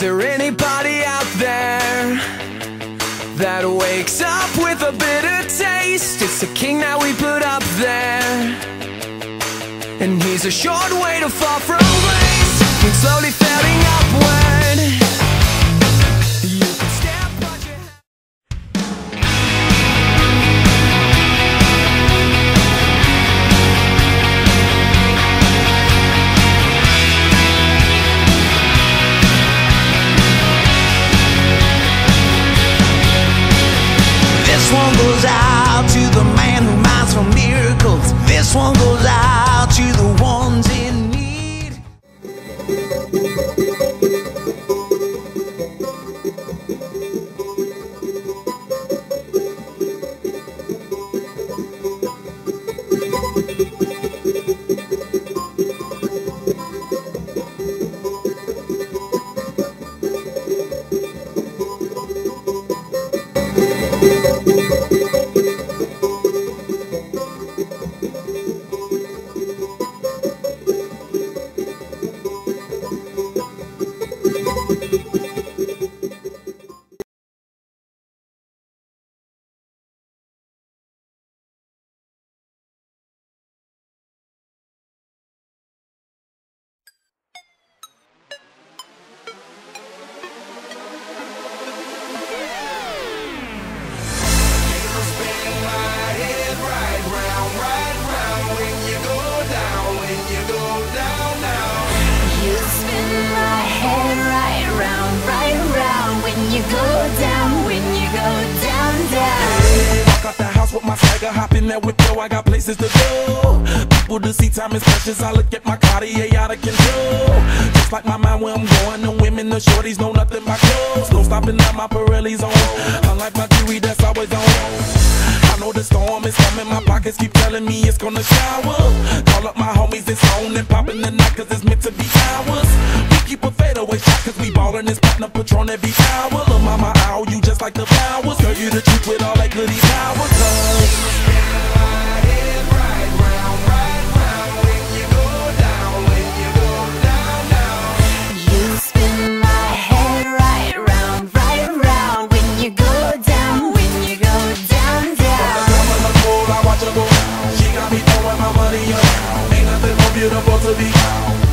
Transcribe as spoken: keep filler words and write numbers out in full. there anybody out there that wakes up with a bitter taste? It's the king that we put up there, and he's a short way to fall from grace. He's slowly failing upward. This one goes out to the man who minds for miracles. This one goes out to the ones in need. That window, I got places to go. People to see, time is precious. I look at my Cartier out of control. Just like my mind where I'm going. The women, the shorties know nothing but clothes. No stopping at my Pirelli's on. Unlike my jewelry that's always on. I know the storm is coming. My pockets keep telling me it's gonna shower. Call up my homies, it's on and popping the night, cause it's meant to be ours. We keep a fadeaway shot, cause we ballin' this platinum Patron every hour. Look mama, I owe you just like the flowers. Girl, you the truth with all that goody power. She got me throwing my money around. Ain't nothing more beautiful to be found.